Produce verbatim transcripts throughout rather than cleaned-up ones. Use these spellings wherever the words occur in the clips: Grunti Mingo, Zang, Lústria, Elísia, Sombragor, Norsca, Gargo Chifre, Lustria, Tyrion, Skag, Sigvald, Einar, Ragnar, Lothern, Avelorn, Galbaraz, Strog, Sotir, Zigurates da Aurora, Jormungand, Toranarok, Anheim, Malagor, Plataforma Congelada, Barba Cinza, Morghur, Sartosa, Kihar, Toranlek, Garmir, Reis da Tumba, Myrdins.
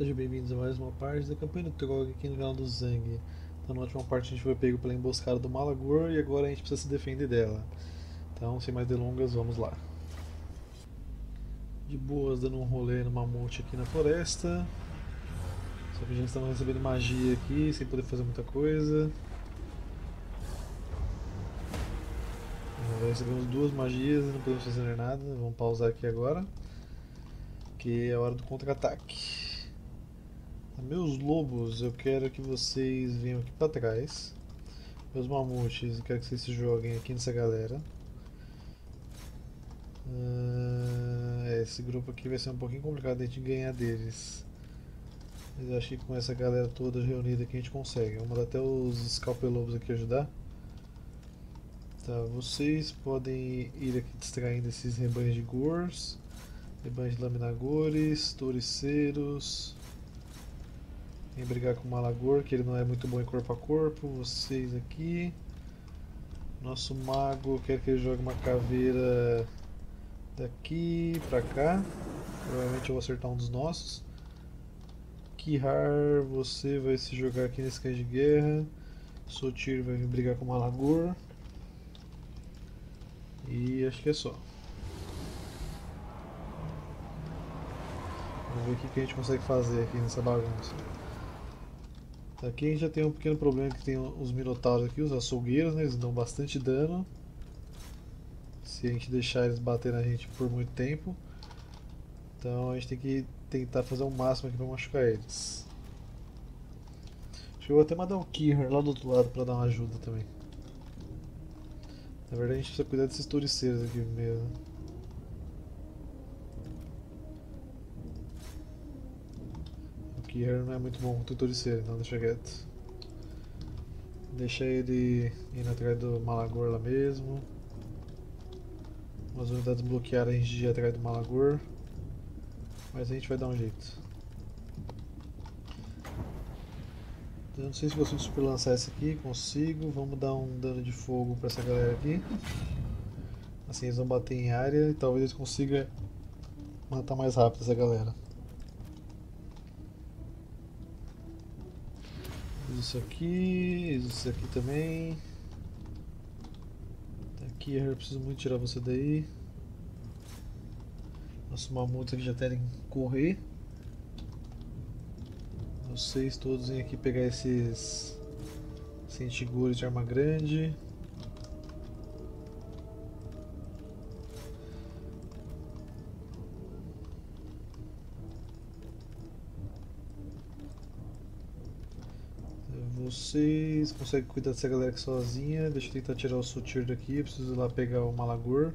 Sejam bem-vindos a mais uma parte da campanha do Throgg aqui no canal do Zang. Então na última parte a gente foi pego pela emboscada do Malagor e agora a gente precisa se defender dela. Então sem mais delongas, vamos lá. De boas, dando um rolê no mamute aqui na floresta. Só que já estamos recebendo magia aqui, sem poder fazer muita coisa. Já recebemos duas magias e não podemos fazer nada, vamos pausar aqui agora. Que é a hora do contra-ataque. Meus lobos, eu quero que vocês venham aqui pra trás. Meus mamutes, eu quero que vocês se joguem aqui nessa galera. Ah, esse grupo aqui vai ser um pouquinho complicado de a gente ganhar deles. Mas acho que com essa galera toda reunida aqui a gente consegue. Vamos mandar até os scalpelobos aqui ajudar. Tá, vocês podem ir aqui distraindo esses rebanhos de gors, rebanhos de laminagores, touriceiros. Tem que brigar com o Malagor, que ele não é muito bom em corpo a corpo. Vocês aqui. Nosso mago quer que ele jogue uma caveira daqui pra cá. Provavelmente eu vou acertar um dos nossos. Kihar, você vai se jogar aqui nesse cães de guerra. Sotir vai vir brigar com o Malagor. E acho que é só. Vamos ver o que, que a gente consegue fazer aqui nessa bagunça. Aqui a gente já tem um pequeno problema que tem os minotauros aqui, os açougueiros, né? Eles dão bastante dano. Se a gente deixar eles bater na gente por muito tempo. Então a gente tem que tentar fazer o máximo aqui para machucar eles. Acho que eu vou até mandar um Kihar lá do outro lado para dar uma ajuda também. Na verdade a gente precisa cuidar desses touriceiros aqui mesmo. Kihar não é muito bom com o tutoriceiro, então deixa quieto. Deixa ele ir atrás do Malagor lá mesmo. As unidades bloquearam a gente de ir atrás do Malagor. Mas a gente vai dar um jeito. Eu não sei se consigo super lançar esse aqui, consigo. Vamos dar um dano de fogo pra essa galera aqui. Assim eles vão bater em área e talvez eles consigam matar mais rápido essa galera. Isso aqui, isso aqui também. Aqui eu preciso muito tirar você daí. Nosso mamuto aqui já querem correr. Vocês todos vêm aqui pegar esses sentigores de arma grande. Vocês conseguem cuidar dessa galera aqui sozinha. Deixa eu tentar tirar o Sotir daqui. Eu preciso ir lá pegar o Malagor.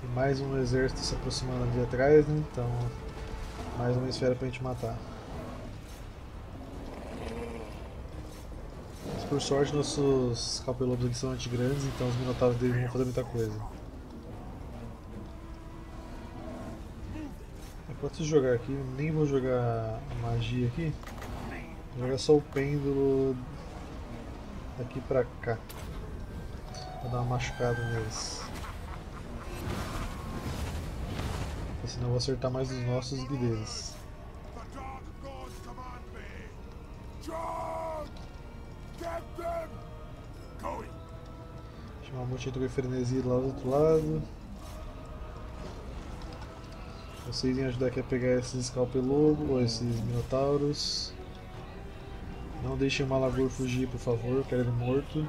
Tem mais um exército se aproximando ali atrás, né? Então, mais uma esfera pra gente matar. Mas, por sorte, nossos capelobos aqui são anti-grandes, então os minotauros deles vão fazer muita coisa. Posso jogar aqui, nem vou jogar magia aqui, vou jogar só o pêndulo daqui pra cá, pra dar uma machucada neles. Porque senão eu vou acertar mais os nossos do que deles. Deixa uma multidão de frenesi lá do outro lado. Vocês vêm ajudar aqui a pegar esses Scalpelobo ou esses Minotauros. Não deixem o Malagor fugir, por favor, quero ele morto.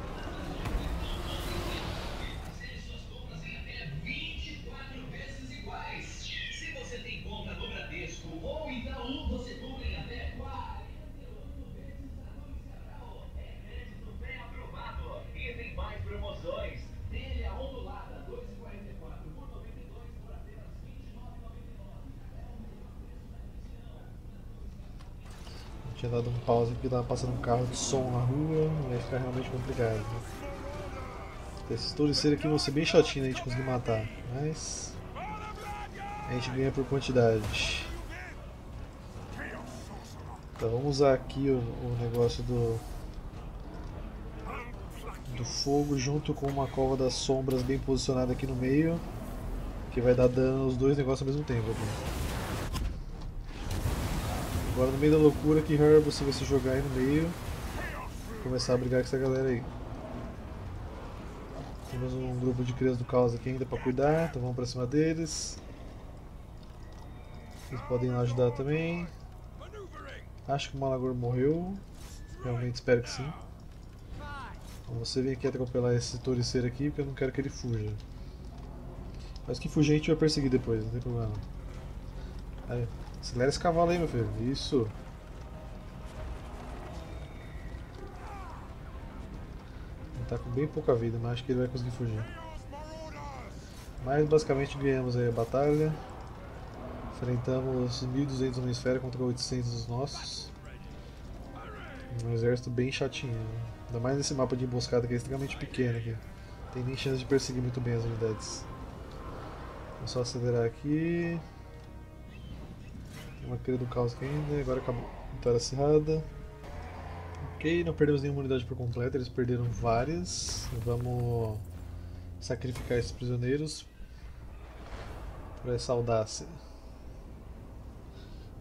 Tinha dado um pause aqui, tava passando um carro de som na rua, vai ficar realmente complicado. Né? Esses touriceiros aqui vão ser bem chatinhos a gente conseguir matar, mas a gente ganha por quantidade. Então vamos usar aqui o, o negócio do, do fogo junto com uma cova das sombras bem posicionada aqui no meio. Que vai dar dano aos dois negócios ao mesmo tempo aqui. Agora no meio da loucura, Kihar, você vai se jogar aí no meio. Começar a brigar com essa galera aí. Temos um grupo de crianças do caos aqui ainda pra cuidar, então vamos pra cima deles. Eles podem lá ajudar também. Acho que o Malagor morreu. Realmente espero que sim. Então você vem aqui atropelar esse touriceiro aqui, porque eu não quero que ele fuja. Mas que fugir a gente vai perseguir depois, não tem problema. Aí, acelera esse cavalo aí, meu filho. Isso. Ele tá com bem pouca vida, mas acho que ele vai conseguir fugir. Mas basicamente ganhamos aí a batalha. Enfrentamos mil e duzentos homens fera contra oitocentos dos nossos. Um exército bem chatinho, né? Ainda mais nesse mapa de emboscada que é extremamente pequeno aqui. Tem nem chance de perseguir muito bem as unidades. Vamos só acelerar aqui. Tem uma cria do caos aqui ainda, agora acabou a vitória acirrada. Ok, não perdemos nenhuma unidade por completo, eles perderam várias. Vamos sacrificar esses prisioneiros por essa audácia.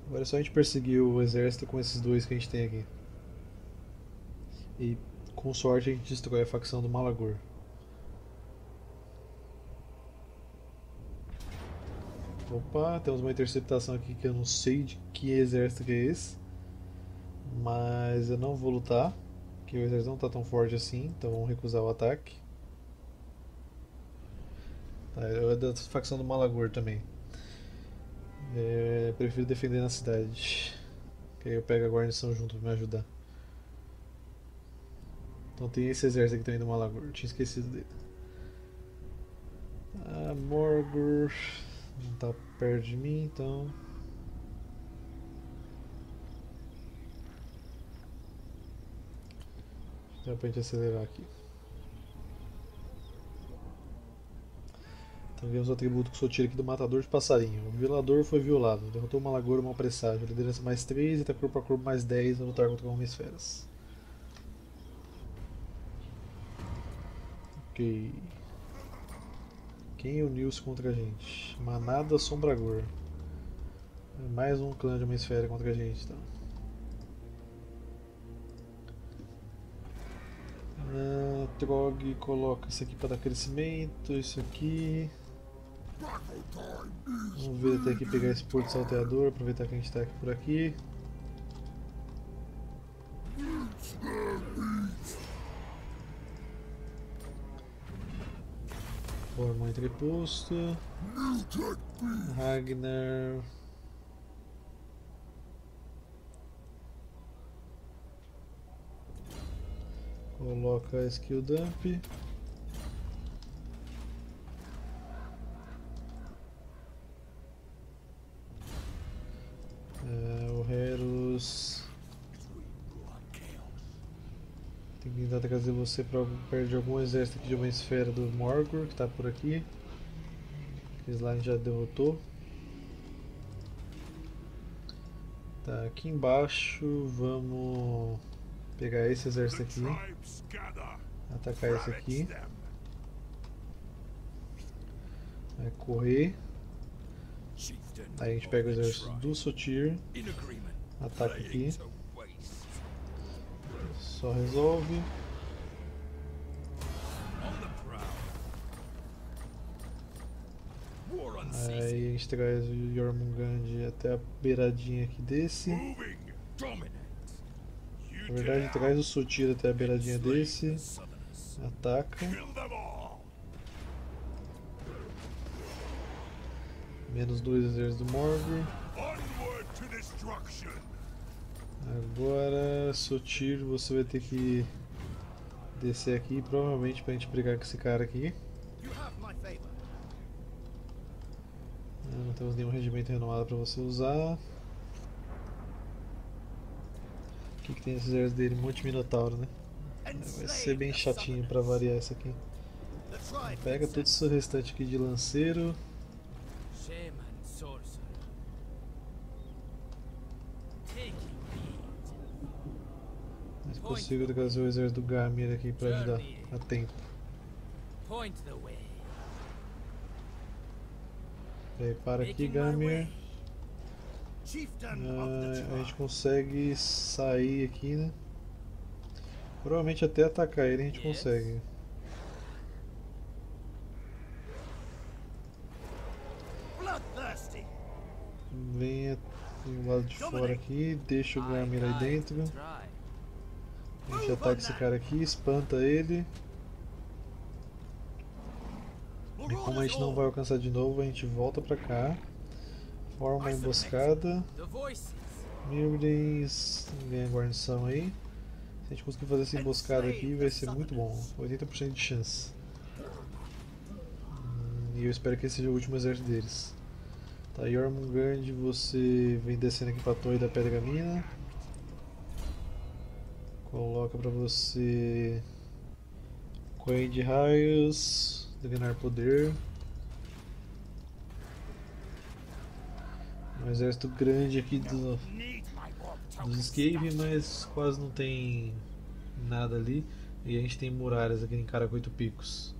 Agora é só a gente perseguir o exército com esses dois que a gente tem aqui. E com sorte a gente destrói a facção do Malagor. Opa, temos uma interceptação aqui que eu não sei de que exército que é esse. Mas eu não vou lutar, porque o exército não está tão forte assim, então vamos recusar o ataque. Tá, é da facção do Malagor também. É, prefiro defender na cidade, que aí eu pego a guarnição junto pra me ajudar. Então tem esse exército aqui também do Malagor, eu tinha esquecido dele. Ah, Morghur não tá perto de mim, então... Dá pra gente acelerar aqui. Então vemos o atributo que Sotir aqui do matador de passarinho. O violador foi violado, derrotou o Malagor, uma presságio, liderança mais três e tá corpo a corpo mais dez a lutar contra homens feras. Ok. Quem uniu-se contra a gente? Manada Sombragor. Mais um clã de uma esfera contra a gente, então. Ah, Throgg coloca isso aqui para dar crescimento, isso aqui. Vamos ver até aqui pegar esse porto salteador, aproveitar que a gente está aqui por aqui. Forma um entreposto. Ragnar. Coloca a skill dump. É, o Herus. Tem que tentar trazer você para perto de algum exército aqui de uma esfera do Morghur, que está por aqui. Aqueles lá a gente já derrotou. Tá, aqui embaixo vamos pegar esse exército aqui, atacar esse aqui. Vai correr. Aí a gente pega o exército do Sotir, ataca aqui. Só resolve. Aí a gente traz o Jormungand até a beiradinha aqui desse. Na verdade, traz o Sotir até a beiradinha desse. Ataca. Menos dois exércitos do Morghur. Agora, Sotir, você vai ter que descer aqui, provavelmente pra gente brigar com esse cara aqui. Não temos nenhum regimento renomado pra você usar. O que, que tem esses erros dele? Um monte de minotauro, né? Vai ser bem chatinho pra variar essa aqui. Pega todo esse restante aqui de lanceiro. Mas consigo trazer o exército do Garmir aqui pra ajudar a tempo. Repara aqui, Garmir. Ah, a gente consegue sair aqui, né? Provavelmente até atacar ele a gente consegue. Venha do lado de fora aqui, deixa o Garmir aí dentro. A gente ataca esse cara aqui, espanta ele. E como a gente não vai alcançar de novo, a gente volta pra cá. Forma uma emboscada. Myrdins ganha guarnição aí. Se a gente conseguir fazer essa emboscada aqui, vai ser muito bom. oitenta por cento de chance. E eu espero que esse seja o último exército deles. Tá, Jormungand, você vem descendo aqui pra torre da Pedra Mina. Coloca pra você Coen de Raios, Drenar Poder. Um exército grande aqui do, dos Skaven, mas quase não tem nada ali. E a gente tem muralhas aqui em cara com oito picos.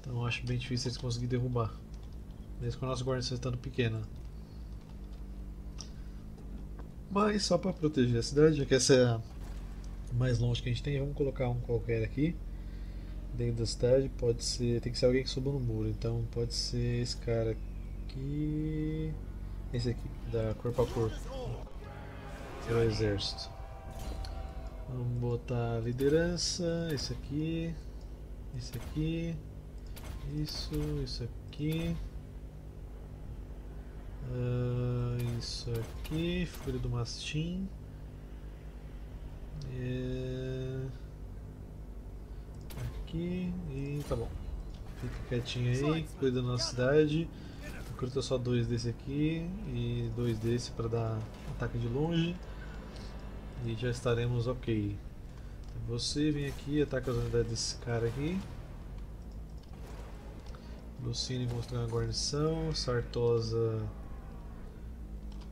Então acho bem difícil eles conseguirem derrubar. Mesmo com a nossa guarnição estando pequena. Mas só para proteger a cidade, já que essa é a mais longe que a gente tem, vamos colocar um qualquer aqui dentro da cidade. Pode ser, tem que ser alguém que suba no muro, então pode ser esse cara aqui, esse aqui, da corpo a corpo, que é o exército. Vamos botar a liderança, esse aqui, esse aqui, isso, isso aqui, uh, isso aqui, Fúria do Mastim. É... Aqui e tá bom. Fica quietinho aí, cuida da nossa cidade. Recruta só dois desse aqui e dois desse para dar ataque de longe. E já estaremos ok. Você vem aqui e ataca as unidades desse cara aqui. Lucine mostrou uma guarnição. Sartosa.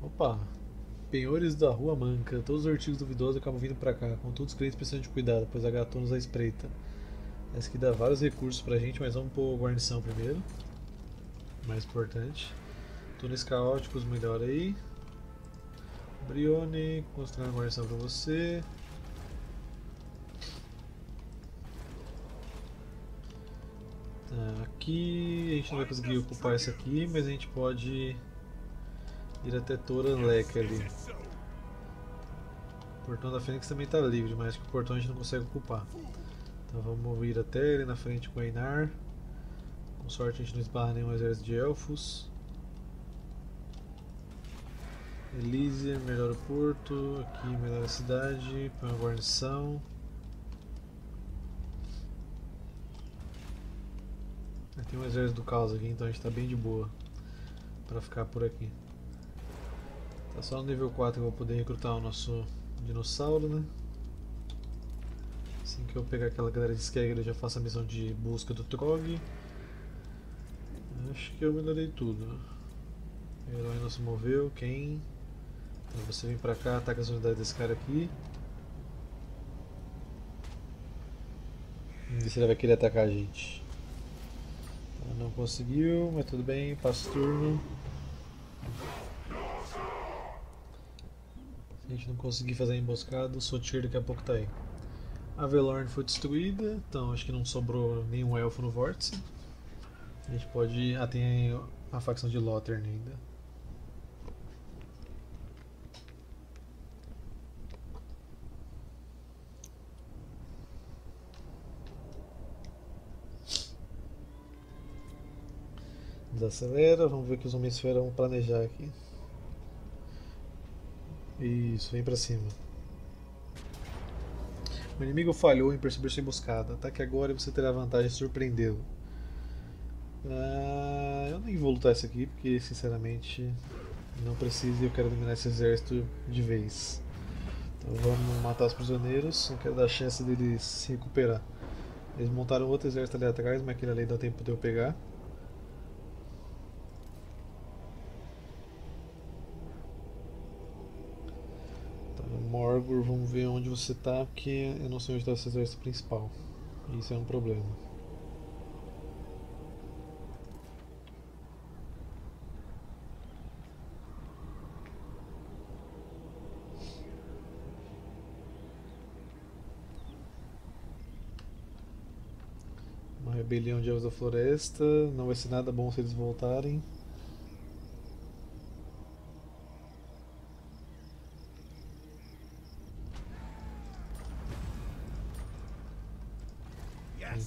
Opa! Penhores da Rua Manca, todos os artigos duvidosos acabam vindo pra cá, com todos os clientes precisando de cuidado, pois há gatunos à espreita. Essa aqui dá vários recursos pra gente, mas vamos pôr guarnição primeiro. Mais importante. Túneis caóticos, melhor aí. Brione, construir uma guarnição pra você. Tá, aqui a gente não vai conseguir ocupar essa aqui, mas a gente pode ir até Toranlek ali. O portão da Fênix também está livre, mas que o portão a gente não consegue ocupar. Então vamos ir até ele na frente com o Einar. Com sorte a gente não esbarra nenhum exército de elfos. Elísia, melhora o porto. Aqui melhora a cidade. Põe uma guarnição. Tem um exército do caos aqui, então a gente está bem de boa para ficar por aqui. É só no nível quatro que eu vou poder recrutar o nosso dinossauro, né? Assim que eu pegar aquela galera de Skag, eu já faço a missão de busca do Throgg. Acho que eu melhorei tudo. O herói não se moveu, quem? Então você vem pra cá, ataca as unidades desse cara aqui. Vamos ver se ele vai querer atacar a gente. Então, não conseguiu, mas tudo bem, passa o turno. A gente não conseguiu fazer a emboscada, o Sotir daqui a pouco tá aí. A Avelorn foi destruída, então acho que não sobrou nenhum elfo no Vórtice. A gente pode... Ah, tem a facção de Lothern ainda. Desacelera, vamos ver o que os homens vão planejar aqui. Isso, vem pra cima. O inimigo falhou em perceber sua emboscada. Ataque agora e você terá a vantagem de surpreendê-lo. Ah, eu nem vou lutar isso aqui porque, sinceramente, não preciso e eu quero dominar esse exército de vez. Então vamos matar os prisioneiros. Não quero dar a chance deles se recuperar. Eles montaram outro exército ali atrás, mas aquele ali dá tempo de eu pegar. Morghur, vamos ver onde você está, porque eu não sei onde está esse exército principal. Isso é um problema. Rebelião de Elfos da Floresta. Não vai ser nada bom se eles voltarem.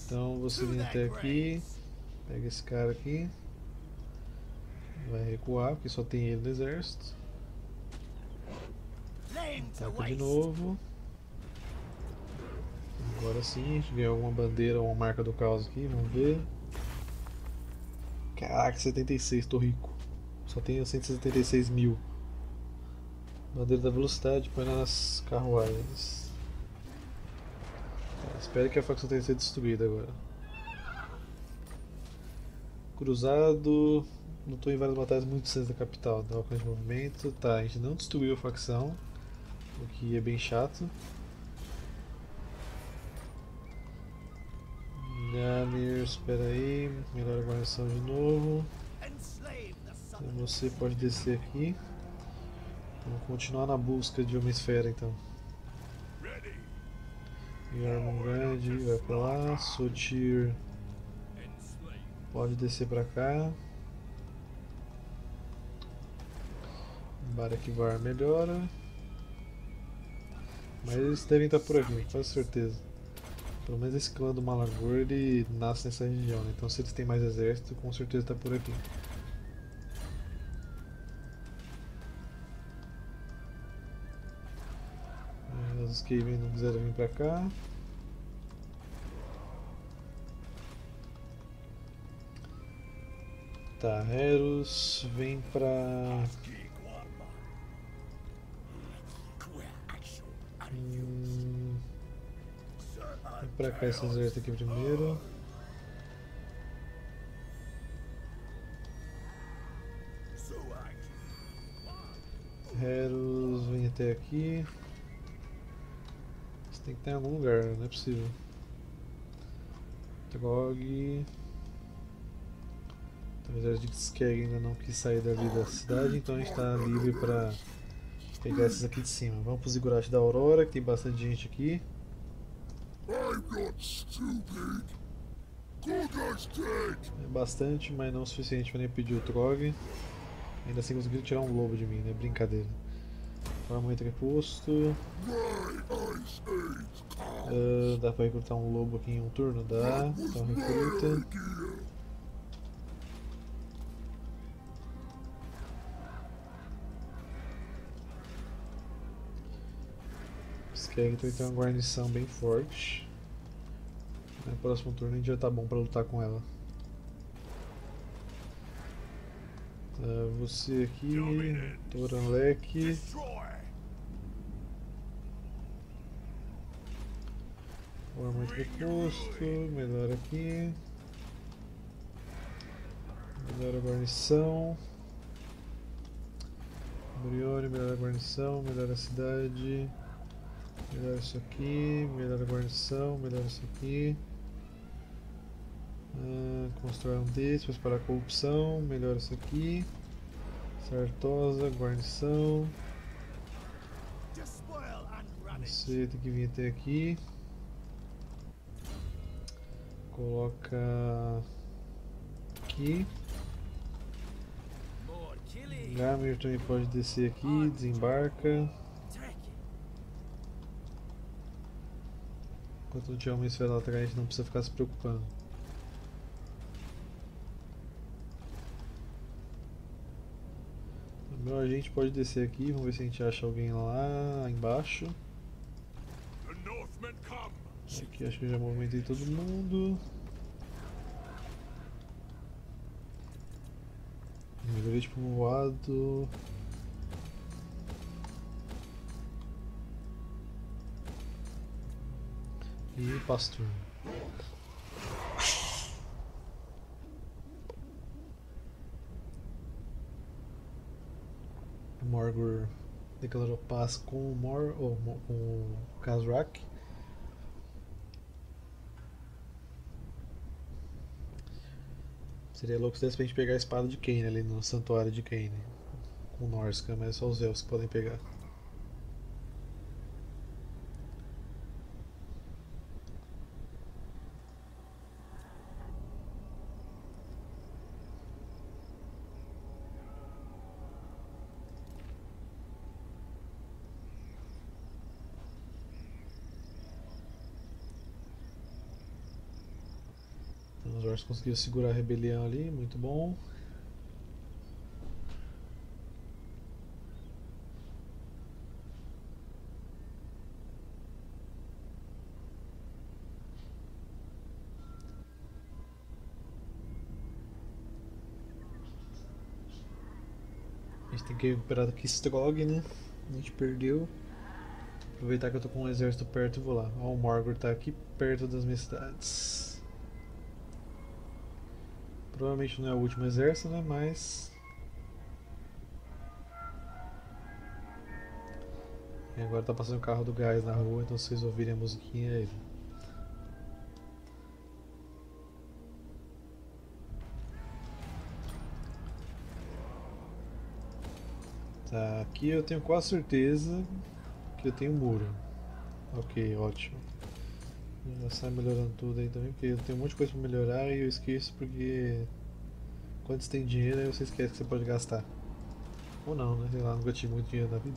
Então você vem até aqui, pega esse cara aqui, vai recuar porque só tem ele no exército. Ataca de novo. Agora sim, a gente ganhou alguma bandeira ou uma marca do caos aqui, vamos ver. Caraca, setenta e seis, tô rico. Só tenho cento e setenta e seis mil. Bandeira da velocidade, põe nas carruagens. Espero que a facção tenha sido destruída agora. Cruzado. Lutou em várias batalhas muito distantes da capital. Dá alcance de movimento. Tá, a gente não destruiu a facção, o que é bem chato. Garmir, espera aí. Melhor guarnição de novo. Então você pode descer aqui. Vamos continuar na busca de uma esfera então. Jormungand vai pra lá, Sotir pode descer pra cá. Barakivar melhora. Mas eles devem estar por aqui, com certeza. Pelo menos esse clã do Malagor, ele nasce nessa região, né? Então se eles têm mais exército, com certeza está por aqui. Os Skaven não quiseram vir pra cá. Tá, Heros vem pra... Hum... Vem pra cá esse exército aqui primeiro. Heros vem até aqui. Tem que estar em algum lugar, não é possível. Throgg. Apesar de que Skag ainda não quis sair dali da cidade, então a gente está livre para pegar esses aqui de cima. Vamos para os Zigurates da Aurora, que tem bastante gente aqui. É bastante, mas não o suficiente para nem pedir o Throgg. Ainda assim conseguiram tirar um lobo de mim, né? Brincadeira. Vamos entreposto. Uh, dá pra recrutar um lobo aqui em um turno? Dá, então recruta. Skag tem uma guarnição bem forte. No próximo turno a gente já tá bom pra lutar com ela. Uh, você aqui, Toranlek. O armamento reposto, melhor aqui. Melhor a guarnição. Murione, melhor a guarnição, melhor a cidade. Melhor isso aqui, melhor a guarnição, melhor isso aqui. Uh, constrói um desses para parar a corrupção, melhor isso aqui. Sartosa, guarnição. Você tem que vir até aqui. Coloca aqui. Garmir também pode descer aqui, desembarca. Enquanto não tiver uma esfera lá atrás, a gente não precisa ficar se preocupando. Melhor a gente pode descer aqui, vamos ver se a gente acha alguém lá embaixo. Aqui acho que eu já movimentei todo mundo. Melhorei de povoado. E pastor. Morghur declarou paz com o Mor ou com o Khazrak. Seria louco se desse pra gente pegar a espada de Kane ali no santuário de Kane com Norsca, mas é só os elfos que podem pegar. Malagor conseguiu segurar a rebelião ali, muito bom. A gente tem que recuperar aqui Strog, né? A gente perdeu. Aproveitar que eu tô com um exército perto e vou lá. Ó, o Morghur tá aqui perto das minhas cidades. Provavelmente não é o último exército, né? Mas... E agora tá passando o carro do gás na rua, então vocês ouvirem a musiquinha aí. Tá, aqui eu tenho quase certeza... Aqui eu tenho um muro. Ok, ótimo. Já sai melhorando tudo aí também, porque eu tenho um monte de coisa pra melhorar e eu esqueço porque... Quando você tem dinheiro, aí você esquece que você pode gastar. Ou não, né? Sei lá, nunca tive muito dinheiro na vida.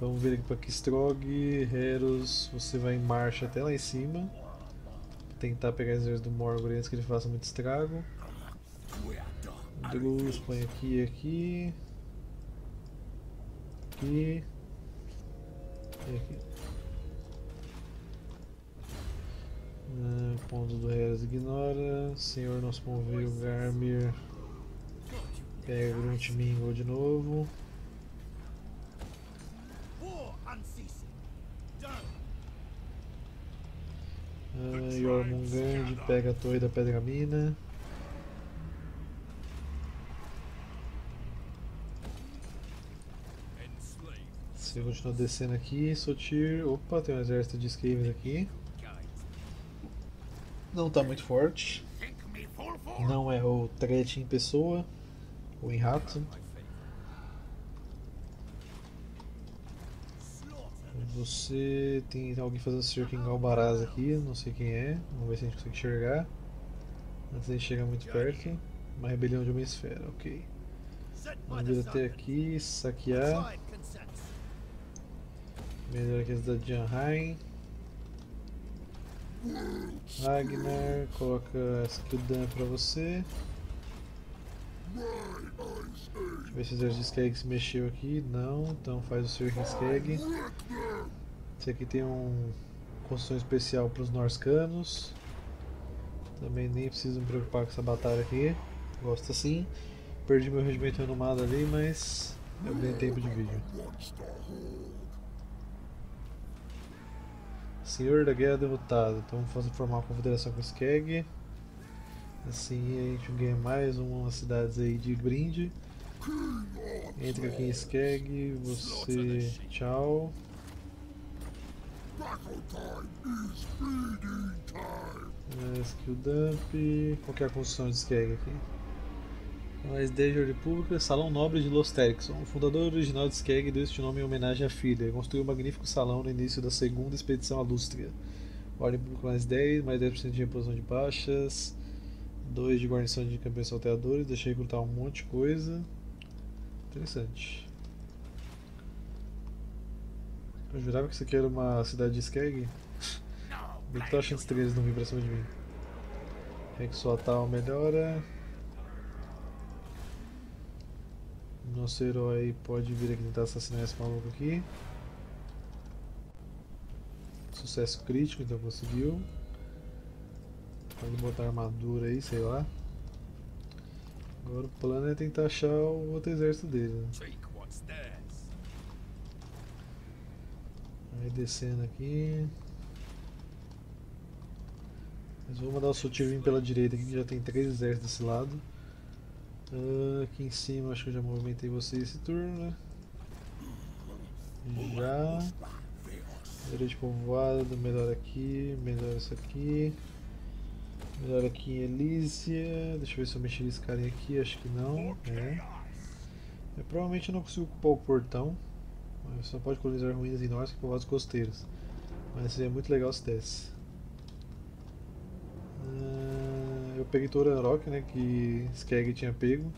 Vamos ver aqui pra Strog, Heros, você vai em marcha até lá em cima. Tentar pegar as vezes do Morghur antes que ele faça muito estrago. Drus, põe aqui e aqui. Aqui. E aqui. Ah, ponto do Heras ignora. Senhor nosso convívio Garmir. Pega o Grunti Mingo de novo. Ah, Jormungand pega a torre da Pedra Mina. Eu vou continuar descendo aqui, Sotir. Opa, tem um exército de Skaven aqui. Não tá muito forte. Não é o Threat em pessoa, ou em rato. Você tem alguém fazendo cerco em Galbaraz aqui, não sei quem é. Vamos ver se a gente consegue enxergar. Antes de chegar muito perto. Uma rebelião de uma esfera, ok. Vamos vir até aqui, saquear. Melhor que a cidade de Anheim. Ragnar, coloca essa aqui o dano pra você. Deixa eu ver se o exército de Skag se mexeu aqui. Não, então faz o cerco em Skag. Esse aqui tem um construção especial pros norscanos. Também nem preciso me preocupar com essa batalha aqui. Gosto assim. Perdi meu regimento renomado ali, mas eu ganhei tempo de vídeo. Senhor da Guerra derrotado, então vamos formar uma confederação com o Skag. Assim a gente ganha mais umas cidades aí de brinde. Entra aqui em Skag, você... tchau. Skill Dump, qual que é a construção de Skag aqui? Mas desde a República, Salão Nobre de Lothern, o fundador original de Skag deu este nome em homenagem à filha. Ele construiu um magnífico salão no início da segunda expedição à Lústria. Ordem Pública mais dez, mais dez por cento de reposição de baixas, dois de guarnição de campeões salteadores, deixei recrutar um monte de coisa. Interessante. Eu jurava que isso aqui era uma cidade de Skag? Eu tô achando estrelas não vir pra cima de mim. Rexoatal melhora. Nosso herói pode vir aqui tentar assassinar esse maluco aqui. Sucesso crítico, então conseguiu. Pode botar armadura aí, sei lá. Agora o plano é tentar achar o outro exército dele. Aí descendo aqui. Mas vou mandar o Sotir vir pela direita aqui, que já tem três exércitos desse lado. Uh, aqui em cima acho que eu já movimentei vocês esse turno, né? Já. Direito de povoado, melhor aqui, melhor isso aqui. Melhor aqui em Elísia. Deixa eu ver se eu mexi nesse carinha aqui, acho que não. É. Eu, provavelmente eu não consigo ocupar o portão. Você só pode colonizar ruínas em Norsca e povoados costeiros. Mas seria muito legal se desse. Eu peguei Toranarok, né, que Skag tinha pego.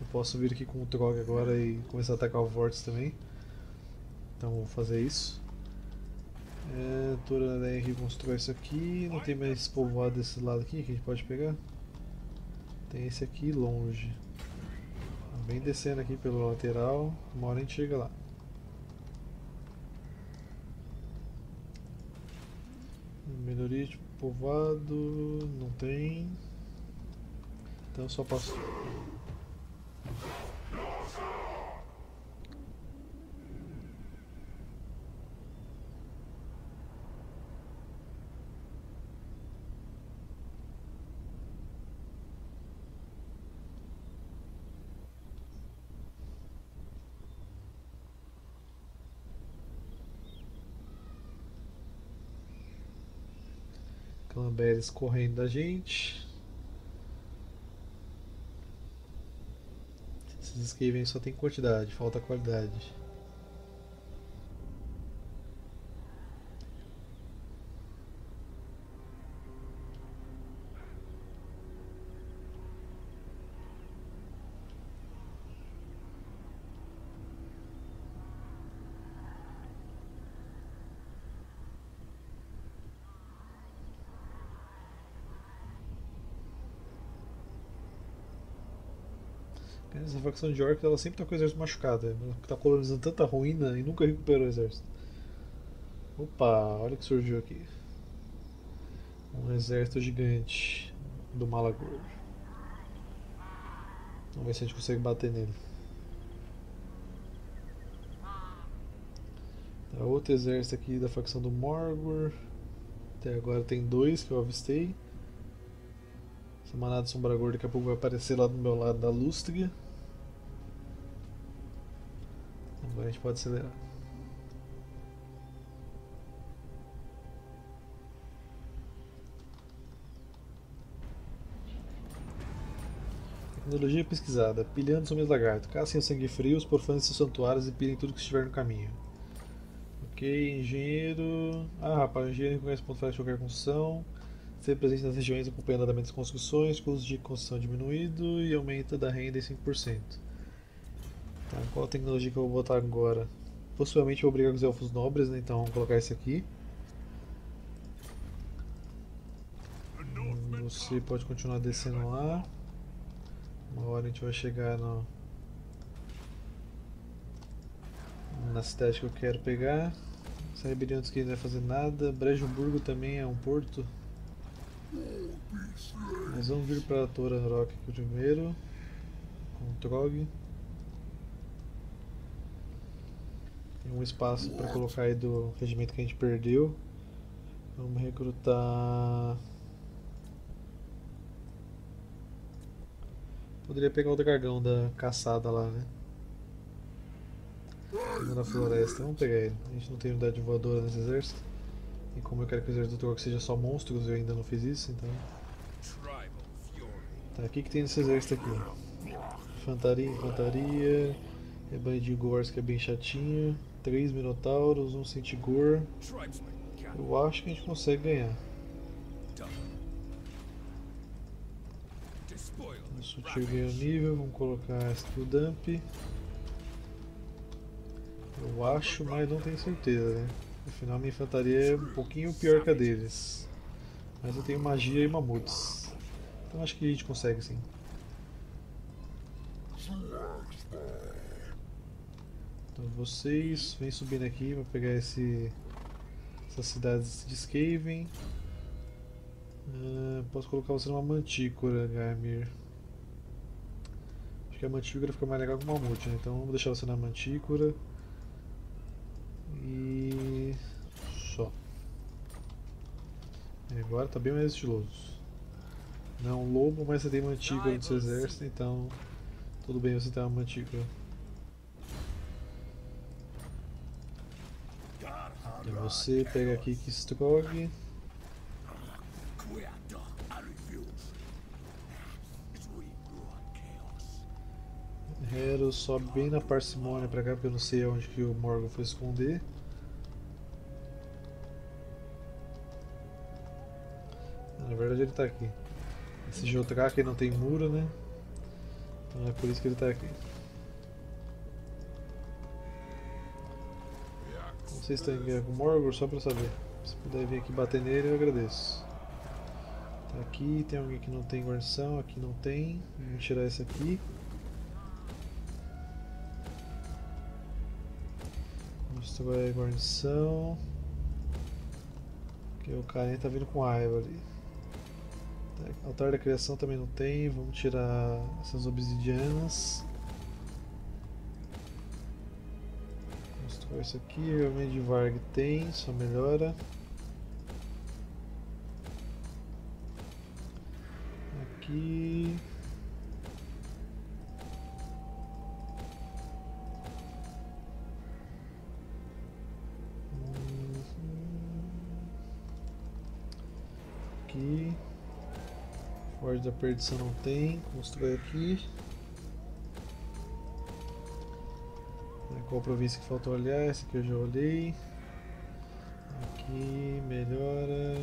Eu posso vir aqui com o Throgg agora e começar a atacar o Vortex também. Então vou fazer isso. É, Toranarok reconstrói isso aqui. Não tem mais povoado desse lado aqui que a gente pode pegar. Tem esse aqui longe. Bem descendo aqui pelo lateral. Uma hora a gente chega lá. Melhoria de povoado. Não tem. Então só passo. Clamberes correndo da gente. Esses Skaven só tem quantidade, falta qualidade. Essa facção de orcs, ela sempre tá com o exército machucado, ela tá colonizando tanta ruína e nunca recuperou o exército. Opa, olha o que surgiu aqui. Um exército gigante do Malagor. Vamos ver se a gente consegue bater nele. Tá, outro exército aqui da facção do Morghur. Até agora tem dois que eu avistei. Essa manada do Sombragor daqui a pouco vai aparecer lá do meu lado da lústriga. Agora a gente pode acelerar. Tecnologia pesquisada. Pilhando os homens lagarto. Caçem o sangue frio, os profanem seus santuários e pilhem tudo que estiver no caminho. Ok, engenheiro... Ah, rapaz, engenheiro reconhece o ponto fraco de qualquer construção. Ser presente nas regiões acompanhando o andamento das construções, custo de construção diminuído e aumenta da renda em cinco por cento. Tá, qual a tecnologia que eu vou botar agora? Possivelmente eu vou brigar com os elfos nobres, né? Então vamos colocar esse aqui. Você pode continuar descendo lá. Uma hora a gente vai chegar no... na cidade que eu quero pegar. Essa rebelião diz que não vai fazer nada. Brejumburgo também é um porto. Nós vamos vir para Toranarok aqui primeiro, com o Throgg. Tem um espaço para colocar aí do regimento que a gente perdeu. Vamos recrutar... Poderia pegar o dragão da caçada lá, né? Na floresta, vamos pegar ele. A gente não tem unidade voadora nesse exército. E como eu quero que o exército do Throgg seja só monstros, eu ainda não fiz isso, então... Tá, o que que tem nesse exército aqui? Infantaria, infantaria... Rebanho de Gors, que é bem chatinho... Três Minotauros, um Centigor... Eu acho que a gente consegue ganhar. O Sotir ganhou nível, vamos colocar Skill Dump. Eu acho, mas não tenho certeza, né? Afinal, minha infantaria é um pouquinho pior que a deles. Mas eu tenho magia e mamutes. Então acho que a gente consegue sim. Então vocês vêm subindo aqui para pegar esse, essas cidades de Skaven. Ah, posso colocar você numa mantícora, Garmir. Acho que a mantícora fica mais legal que o mamute, né? Então vamos deixar você na mantícora. E só. E agora tá bem mais estiloso. Não é um lobo, mas você tem mantícora no seu exército, então tudo bem você ter uma mantícora. E você pega aqui que Strog. Hero sobe bem na parcimônia pra cá, porque eu não sei onde que o Morgan foi esconder. Na verdade ele tá aqui. Esse Jotraque não tem muro, né? Então é por isso que ele tá aqui. Vocês estão em guerra com o Morghur, só pra saber. Se puder vir aqui bater nele, eu agradeço. Tá aqui, tem alguém que não tem guarnição, aqui não tem. Vamos tirar esse aqui. Vamos trabalhar a guarnição. Porque o carinha tá vindo com raiva ali. Tá, altar da criação também não tem. Vamos tirar essas obsidianas. Isso aqui, realmente de Varg tem, só melhora. Aqui. Aqui. Forja da Perdição não tem, constrói aqui. Qual província que faltou olhar? Esse aqui eu já olhei. Aqui, melhora.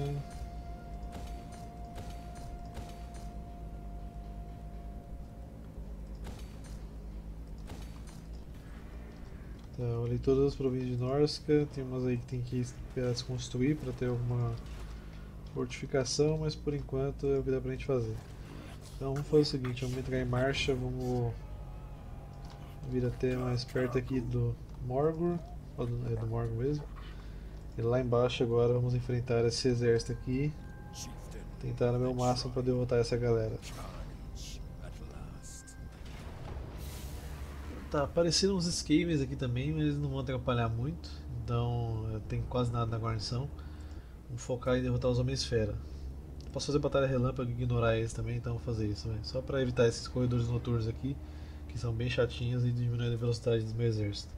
Tá, eu olhei todas as províncias de Norsca. Tem umas aí que tem que esperar se construir para ter alguma fortificação, mas por enquanto é o que dá pra gente fazer. Então vamos fazer o seguinte, vamos entrar em marcha, vamos... vir até mais perto aqui do Morghur, é do Morghur mesmo, e lá embaixo agora vamos enfrentar esse exército aqui, tentar o meu máximo para derrotar essa galera. Tá, apareceram uns Skavens aqui também, mas eles não vão atrapalhar muito, então eu tenho quase nada na guarnição. Vamos focar em derrotar os Homens Fera. Posso fazer batalha relâmpago e ignorar eles também, então vou fazer isso, né? Só para evitar esses corredores noturnos aqui, que são bem chatinhas e diminuem a velocidade do meu exército.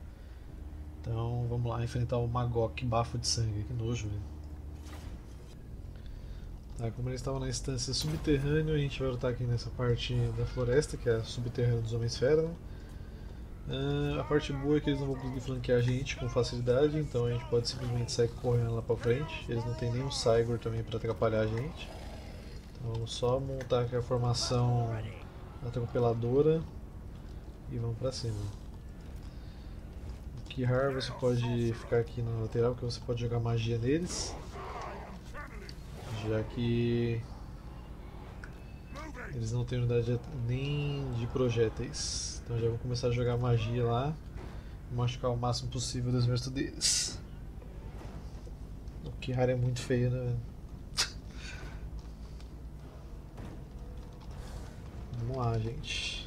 Então vamos lá enfrentar o Magok bafo de sangue, que nojo, velho. Tá, como eles estavam na instância subterrânea, a gente vai lutar aqui nessa parte da floresta, que é a subterrânea dos Homens Fera. Ah, a parte boa é que eles não vão conseguir flanquear a gente com facilidade, então a gente pode simplesmente sair correndo lá pra frente. Eles não tem nenhum Cygor também pra atrapalhar a gente. Então vamos só montar aqui a formação atropeladora. E vamos pra cima. O Kihar, você pode ficar aqui na lateral, porque você pode jogar magia neles. Já que eles não têm unidade de, nem de projéteis. Então já vou começar a jogar magia lá. E machucar o máximo possível do exército deles. O Kihar é muito feio, né? Vamos lá, gente.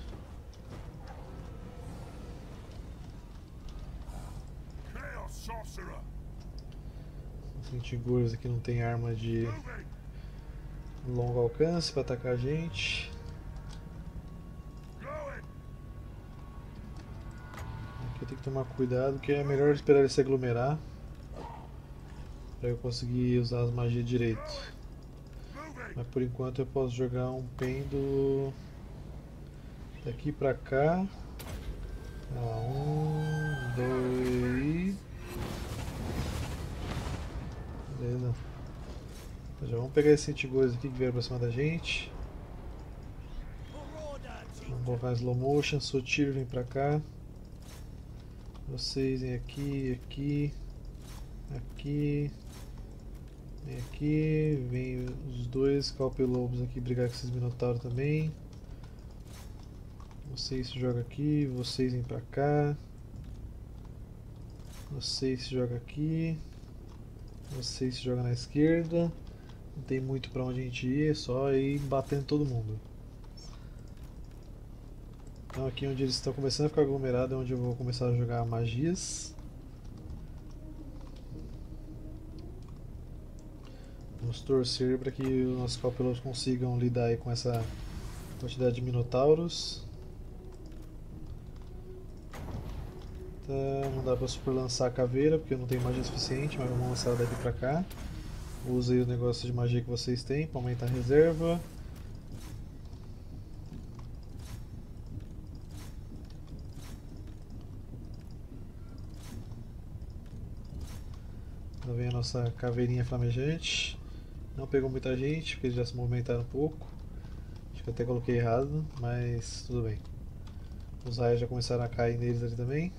Tiguras aqui não tem arma de longo alcance para atacar a gente. Aqui eu tenho que tomar cuidado, que é melhor esperar ele se aglomerar para eu conseguir usar as magias direito. Mas por enquanto eu posso jogar um pêndulo daqui para cá. Ah, um, dois. Beleza. Então, já vamos pegar esses antigores aqui que vieram pra cima da gente. Vamos colocar slow motion, Sotir vem pra cá. Vocês vêm aqui, aqui, aqui, vem aqui, vem os dois Calpelobos aqui brigar com esses Minotauros também. Vocês se jogam aqui, vocês vêm pra cá. Vocês se jogam aqui. Vocês se jogam na esquerda, não tem muito pra onde a gente ir, é só ir batendo todo mundo. Então aqui onde eles estão começando a ficar aglomerados é onde eu vou começar a jogar magias. Vamos torcer para que os nossos Calpelobos consigam lidar aí com essa quantidade de Minotauros. Não dá pra super lançar a caveira porque eu não tenho magia suficiente, mas vamos lançar daqui pra cá. Usei o negócio de magia que vocês têm pra aumentar a reserva. Lá vem a nossa caveirinha flamejante. Não pegou muita gente porque eles já se movimentaram um pouco. Acho que até coloquei errado, mas tudo bem. Os raios já começaram a cair neles ali também.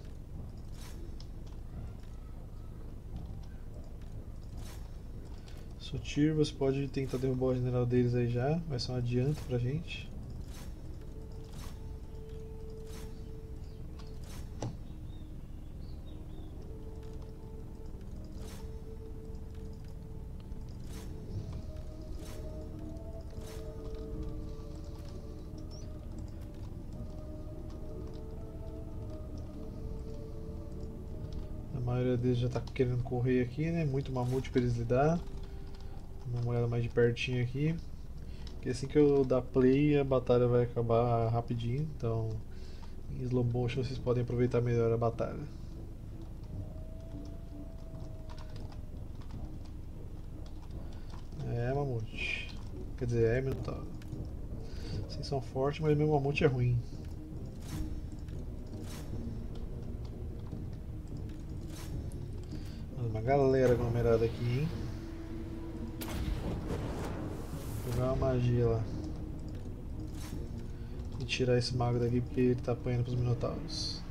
Sotir, você pode tentar derrubar o general deles aí já, vai ser um adianto pra gente. Deles já tá querendo correr aqui, né? Muito mamute para eles lidar. Dá uma olhada mais de pertinho aqui. Porque assim que eu dar play, a batalha vai acabar rapidinho. Então, em slow motion vocês podem aproveitar melhor a batalha. É mamute. Quer dizer, é minotauro. Vocês são fortes, mas meu mamute é ruim. Galera aglomerada aqui, hein? Vou jogar uma magia lá e tirar esse mago daqui porque ele tá apanhando pros minotauros.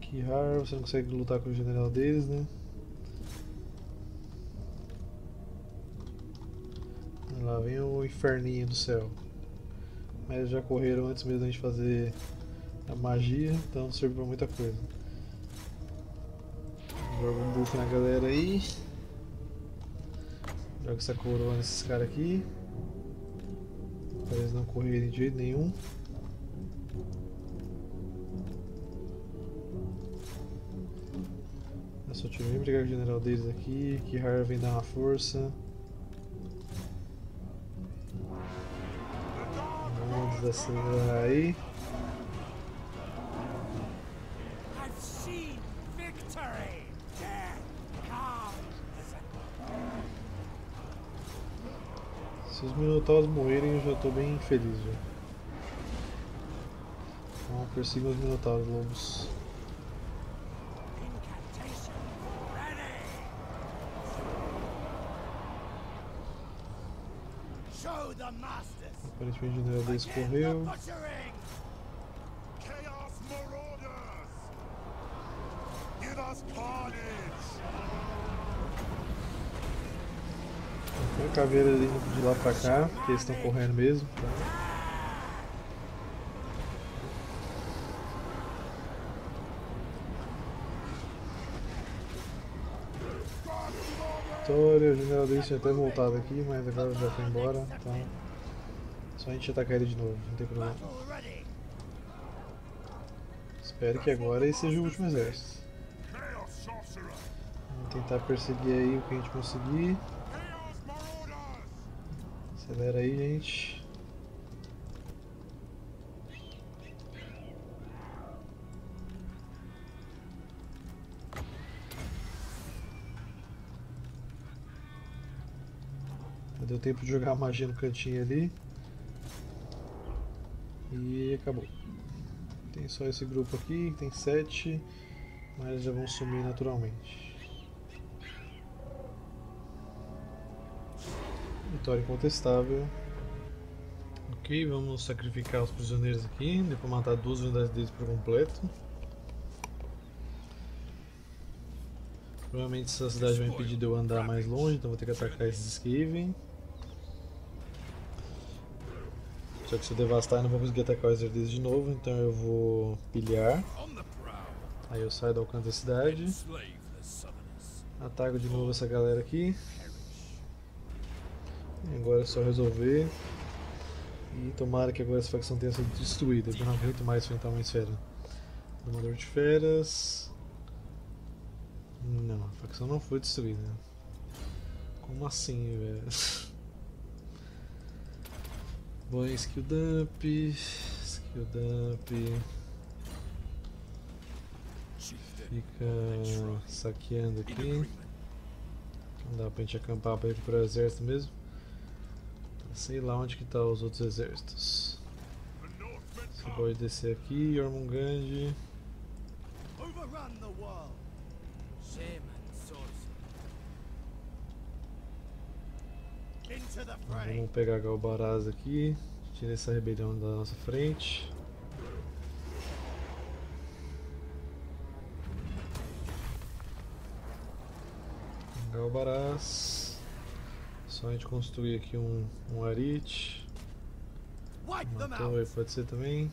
Kihar, você não consegue lutar com o general deles, né? Lá vem o inferninho do céu. Mas já correram antes mesmo da gente fazer a magia, então não serve pra muita coisa. Joga um buff na galera aí. Joga essa coroa nesses caras aqui, pra eles não correrem de jeito nenhum. Eu só tive que brigar com o general deles aqui. Kihar vem dar uma força. Vamos desacelerar aí. Se os minotauros morrerem, eu já estou bem feliz. Já. Então persigam os minotauros, lobos. Aparentemente o general deles correu. Tem a caveira ali de lá pra cá, porque eles estão correndo mesmo. Vitória, o general dele tinha até voltado aqui, mas agora já foi embora, então só a gente atacar ele de novo, não tem problema. Espero que agora esse seja o último exército. Vamos tentar perseguir aí o que a gente conseguir. Acelera aí, gente. Já deu tempo de jogar a magia no cantinho ali. E acabou. Tem só esse grupo aqui, tem sete, mas já vão sumir naturalmente. Vitória incontestável. Ok, vamos sacrificar os prisioneiros aqui, depois matar duas unidades deles por completo. Provavelmente essa cidade vai impedir de eu andar mais longe, então vou ter que atacar esses Skaven. Só que se eu devastar eu não vou conseguir atacar os deles de novo, então eu vou pilhar. Aí eu saio do alcance da cidade. Ataco de novo essa galera aqui. Agora é só resolver. E tomara que agora essa facção tenha sido destruída. Eu não aguento mais enfrentar uma esfera. Domador de feras. Não, a facção não foi destruída. Como assim, velho? Bom, skill dump. Skill dump. Fica saqueando aqui. Não dá pra gente acampar pra ir pro exército mesmo. Sei lá onde que tá os outros exércitos. Você pode descer aqui, Jormungand. Vamos pegar Galbaraz aqui. Tira essa rebelião da nossa frente. Galbaraz. Só a gente construir aqui um, um arite. Uma torre pode ser também.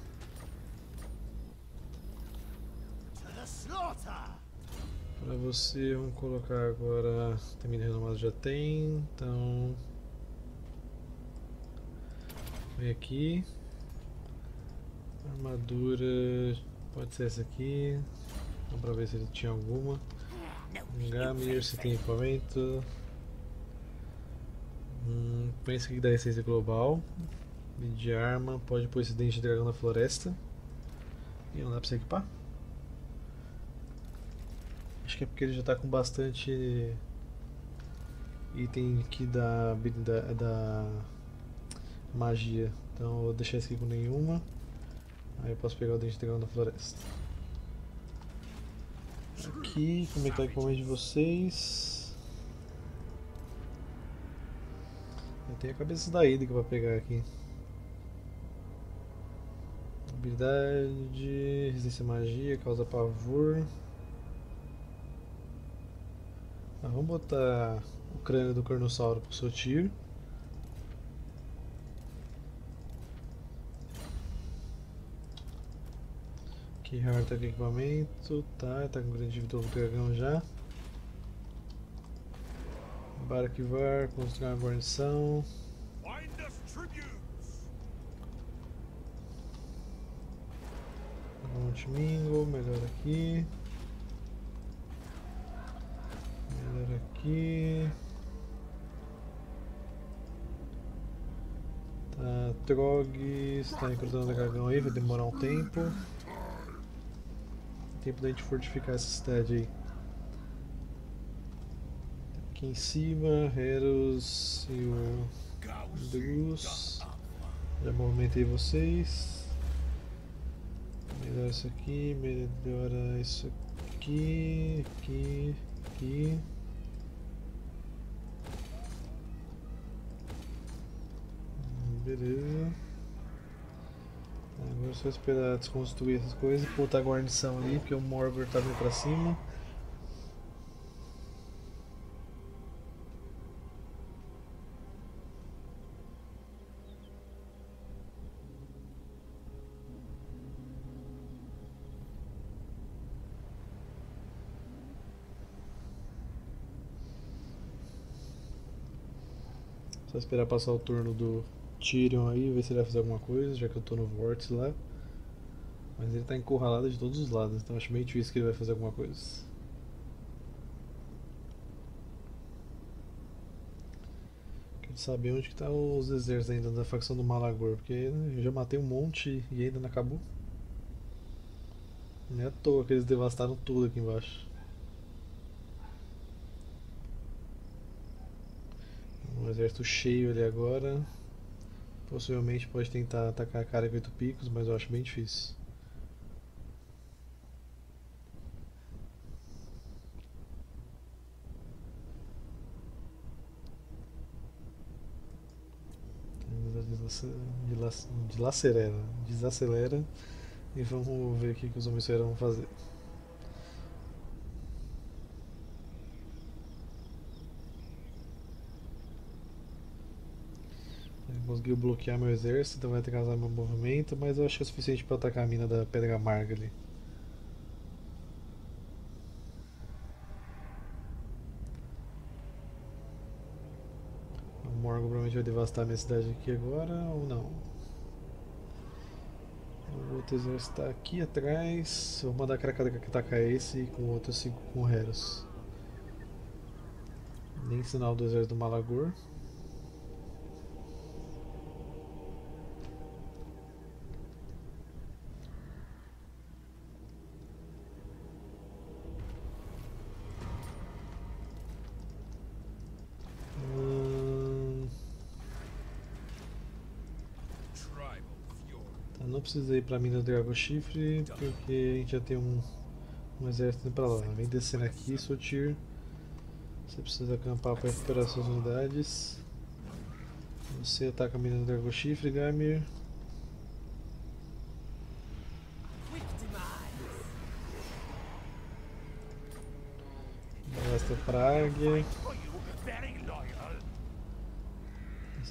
Pra você, vamos colocar agora. Termina renomado já tem, então. Vem aqui. Armadura. Pode ser essa aqui. Vamos pra ver se ele tinha alguma. Garmir, se tem equipamento. Hum, pensa que dá essência global. De arma, pode pôr esse dente de dragão na floresta. E não dá pra você equipar. Acho que é porque ele já está com bastante item aqui da, da, da magia. Então eu vou deixar esse aqui com nenhuma. Aí eu posso pegar o dente de dragão da floresta. Aqui, comentar com o de vocês. Eu tenho a cabeça da Ida que eu vou pegar aqui. Habilidade, resistência à magia, causa pavor. Ah, vamos botar o crânio do Cornossauro pro Sotir. Kihar tá com equipamento, tá, tá com o grande do dragão já. Bora arquivar, construir uma guarnição. Grunti Mingo, melhor aqui. Aqui. Tá, Throgg está encruzando o dragão aí, vai demorar um tempo. Tempo da gente fortificar essa cidade aí. Aqui em cima, Heros e o Drus. Já movimentei vocês. Melhora isso aqui, melhora isso aqui, aqui, aqui. Beleza. Agora é só esperar desconstruir essas coisas e botar a guarnição ali, porque o Morghur tá vindo pra cima. Só esperar passar o turno do Tyrion aí, ver se ele vai fazer alguma coisa, já que eu tô no Vortex lá. Mas ele tá encurralado de todos os lados, então acho meio difícil que ele vai fazer alguma coisa. Quero saber onde que tá os exércitos ainda da facção do Malagor, porque eu já matei um monte e ainda não acabou. Não é à toa que eles devastaram tudo aqui embaixo. Um exército cheio ali agora. Possivelmente pode tentar atacar a cara com oito picos, mas eu acho bem difícil. Desacelera, desacelera e vamos ver o que os homens vão fazer. Conseguiu bloquear meu exército, então vai ter que causar meu movimento, mas eu acho que é suficiente para atacar a mina da Pedra Amarga ali. O Morghur provavelmente vai devastar a minha cidade aqui agora, ou não? O outro exército está aqui atrás, vou mandar a Krakadra atacar esse e com o outro cinco com o Heros. Nem sinal do exército do Malagor. Precisa ir pra mina do Gargo Chifre, porque a gente já tem um, um exército indo pra lá. Vem descendo aqui, Sotir. Você precisa acampar para recuperar suas unidades. Você ataca a mina do Gargo Chifre, Garmir. Basta pra águia.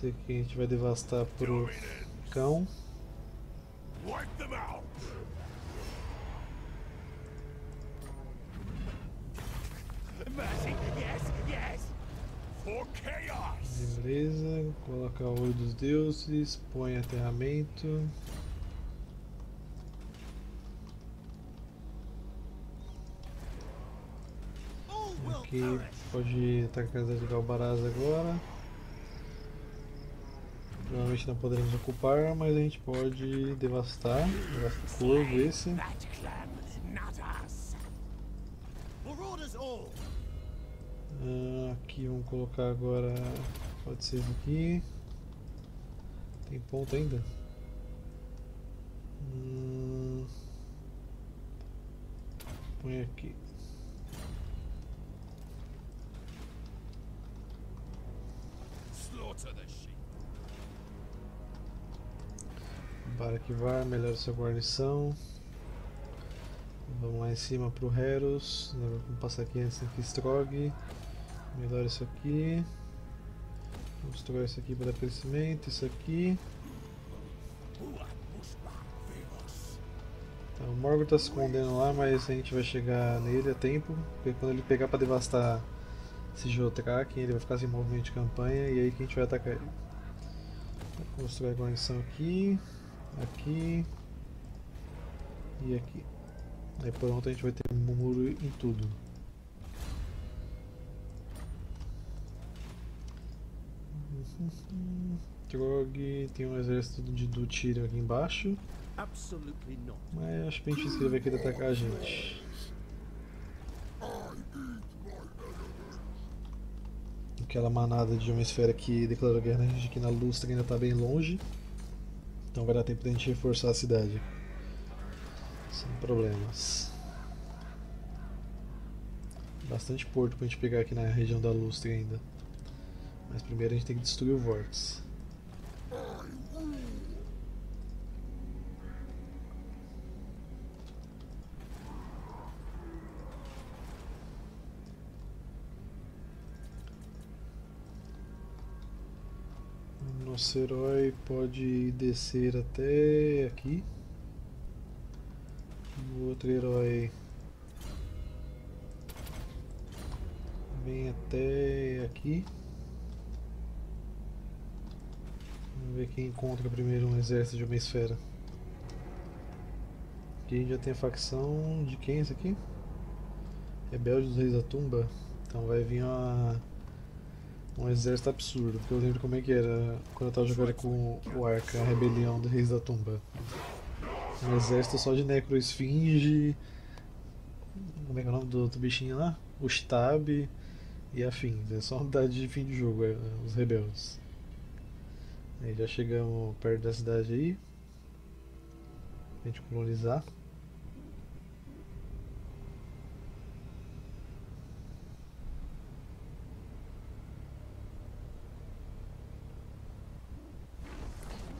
Esse aqui a gente vai devastar pro cão. Beleza, coloca o olho dos deuses, põe aterramento. Aqui pode atacar as de Galbaraz agora. Provavelmente não poderemos ocupar, mas a gente pode devastar. Devastar o corvo esse. Ah, aqui vamos colocar agora. Pode ser aqui. Tem ponto ainda? Hum... Põe aqui. Para arquivar, melhora sua guarnição. Vamos lá em cima pro Heros. Vamos passar aqui antes aqui, Strog. Melhora isso aqui. Vamos trocar isso aqui para dar crescimento. Isso aqui. Então, o Morghur está se escondendo lá, mas a gente vai chegar nele a tempo. Porque quando ele pegar para devastar esse Jotrak, ele vai ficar sem movimento de campanha e aí que a gente vai atacar ele. Vou construir a guarnição aqui, aqui e aqui. Aí pronto, a gente vai ter um muro em tudo. Throgg tem um exército de do Tyrion aqui embaixo. Mas acho bem difícil que ele vai querer atacar a gente. Aquela manada de uma esfera que declarou guerra na gente aqui na Lustra ainda está bem longe. Então vai dar tempo de a gente reforçar a cidade. Sem problemas. Bastante porto pra gente pegar aqui na região da Lustra ainda. Mas primeiro a gente tem que destruir o Vortex. Nosso herói pode descer até aqui. O outro herói vem até aqui. Vamos ver quem encontra primeiro um exército de uma esfera. Aqui já tem a facção de quem é esse aqui? Rebelde dos Reis da Tumba. Então vai vir uma... um exército absurdo, porque eu lembro como é que era quando eu tava jogando com o Arca, a rebelião do Reis da Tumba. Um exército só de necroesfinge, como é que é o nome do outro bichinho lá? O Stab e afins, é só unidade de fim de jogo, é, os rebeldes. Aí já chegamos perto da cidade aí, pra gente colonizar.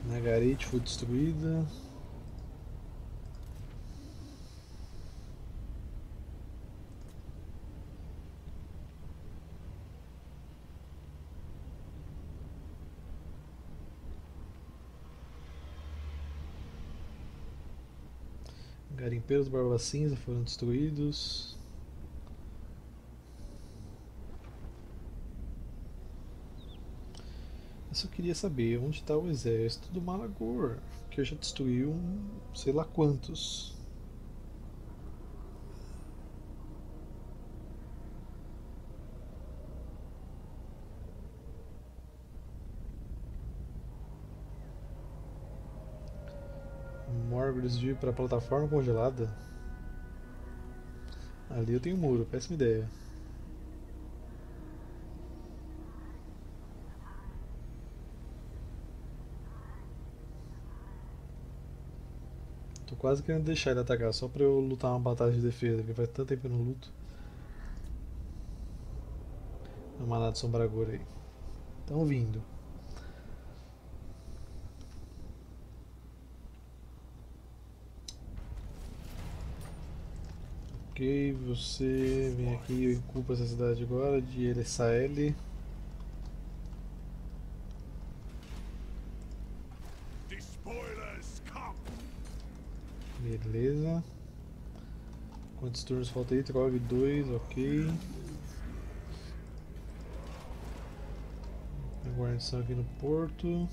Nagarite foi destruída. Garimpeiros Barba Cinza foram destruídos. Eu só queria saber onde está o exército do Malagor, que já destruiu um, sei lá quantos. Morghur desviou para a plataforma congelada. Ali eu tenho um muro, péssima ideia. Tô quase querendo deixar ele atacar, só pra eu lutar uma batalha de defesa, porque faz tanto tempo que eu não luto. Uma manada de Sombragor aí. Estão vindo. Ok, você vem aqui e ocupa essa cidade agora de L S L. Beleza. Quantos turnos falta aí? Throgg dois, ok. A guarnição aqui no porto.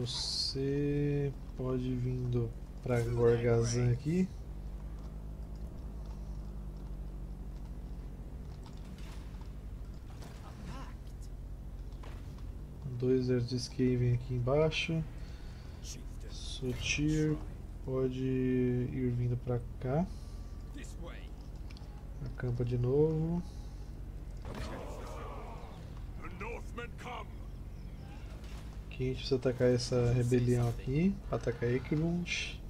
Você pode vindo pra Gorgazan aqui. Dois de Skaven aqui embaixo. Sotir pode ir vindo pra cá. Acampa de novo. Aqui a gente precisa atacar essa rebelião aqui. Atacar Ekrunch.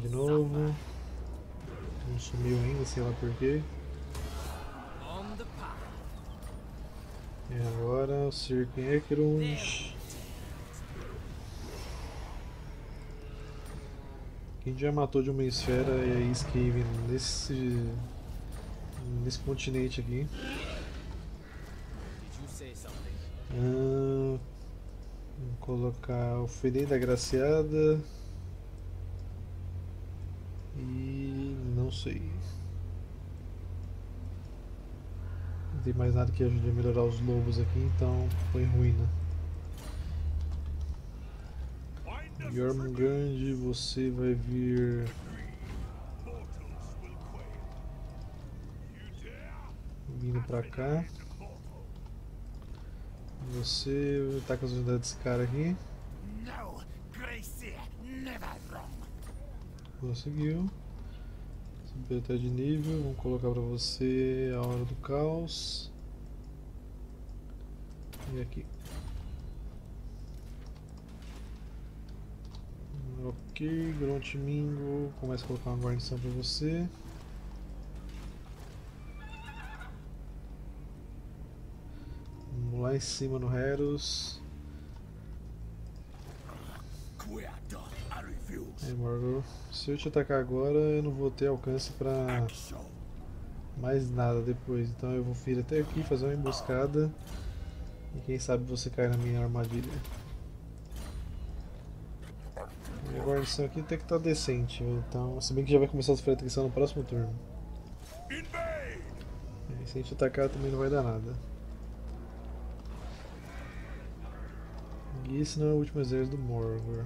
De novo, não sumiu ainda, sei lá porquê. E agora o circo em Ekrunch. Quem já matou de uma esfera e a Skaven nesse, nesse continente aqui. Ah, vou colocar o Fedem da Graciada. E não sei. Não tem mais nada que ajude a melhorar os lobos aqui, então foi ruína. Jormungand, você vai vir. Vindo pra cá. Você ataca as unidades desse cara aqui. Conseguiu. Subiu até de nível. Vamos colocar pra você a hora do caos. E aqui. Ok, Grunti Mingo. Começa a colocar uma guarnição pra você. Vamos lá em cima no Heros. Aí, Morghur, se eu te atacar agora, eu não vou ter alcance pra mais nada depois. Então eu vou vir até aqui, fazer uma emboscada. E quem sabe você cai na minha armadilha. E a guarnição aqui tem que estar decente. Então, se bem que já vai começar a sofrer atrição no próximo turno. E se a gente atacar também não vai dar nada. E esse não é o último exército do Morghur.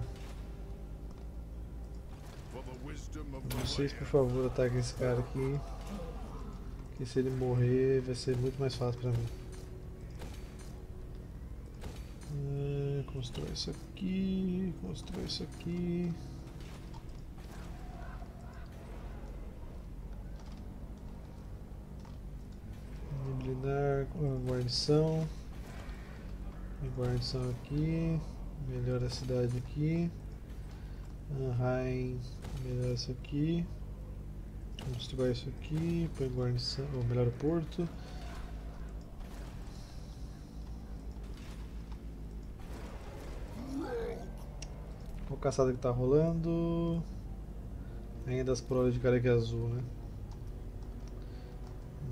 Vocês, por favor, ataquem esse cara aqui, que se ele morrer vai ser muito mais fácil pra mim. Hum, constrói isso aqui, constrói isso aqui. Mobiliar a guarnição. A guarnição aqui, melhora a cidade aqui. Anheim, melhora isso aqui. Constrói isso aqui, põe guarnição, ou melhor, o porto. Qual caçada que tá rolando? Ainda as prolas de careca azul, né?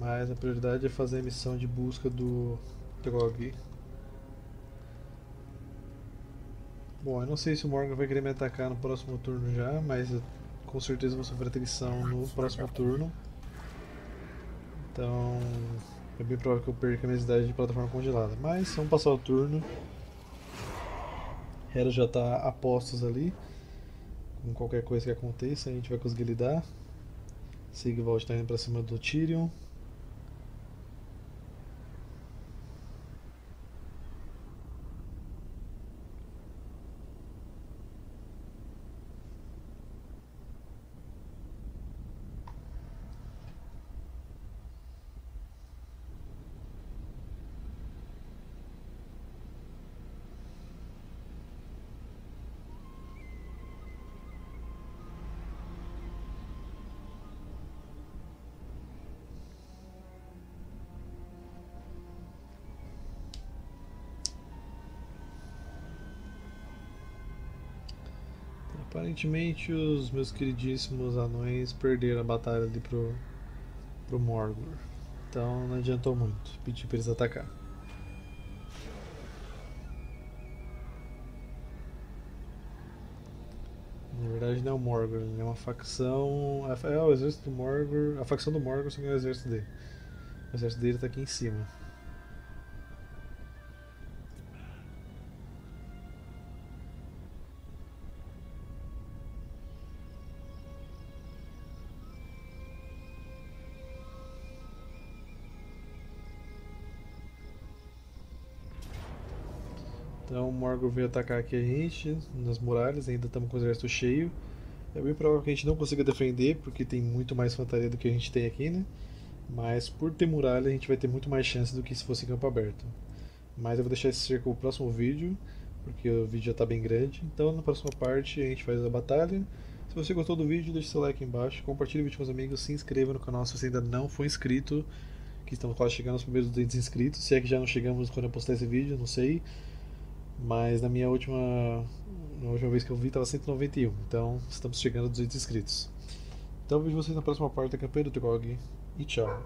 Mas a prioridade é fazer a missão de busca do Throgg. Bom, eu não sei se o Morgan vai querer me atacar no próximo turno já, mas eu, com certeza vou sofrer atrição no próximo turno. Então é bem provável que eu perca a minha cidade de plataforma congelada, mas vamos passar o turno. Hera já está a postos ali, com qualquer coisa que aconteça a gente vai conseguir lidar. Sigvald está indo para cima do Tyrion. Aparentemente os meus queridíssimos anões perderam a batalha ali pro, pro Morghur. Então não adiantou muito pedir para eles atacar. Na verdade não é o Morghur, é uma facção... É o exército do Morghur... A facção do Morghur só que é o exército dele. O exército dele está aqui em cima. Então o Morghur veio atacar aqui a gente, nas muralhas, ainda estamos com o exército cheio. É bem provável que a gente não consiga defender, porque tem muito mais infantaria do que a gente tem aqui, né? Mas por ter muralha a gente vai ter muito mais chance do que se fosse em campo aberto. Mas eu vou deixar esse cerco para o próximo vídeo, porque o vídeo já está bem grande. Então na próxima parte a gente faz a batalha. Se você gostou do vídeo, deixa seu like aqui embaixo, compartilhe o vídeo com os amigos, se inscreva no canal se você ainda não for inscrito. Que estamos quase chegando aos primeiros duzentos inscritos, se é que já não chegamos quando eu postar esse vídeo, não sei. Mas na minha última, na última vez que eu vi estava cento e noventa e um, então estamos chegando a duzentos inscritos. Então vejo vocês na próxima parte da campanha do Throgg e tchau.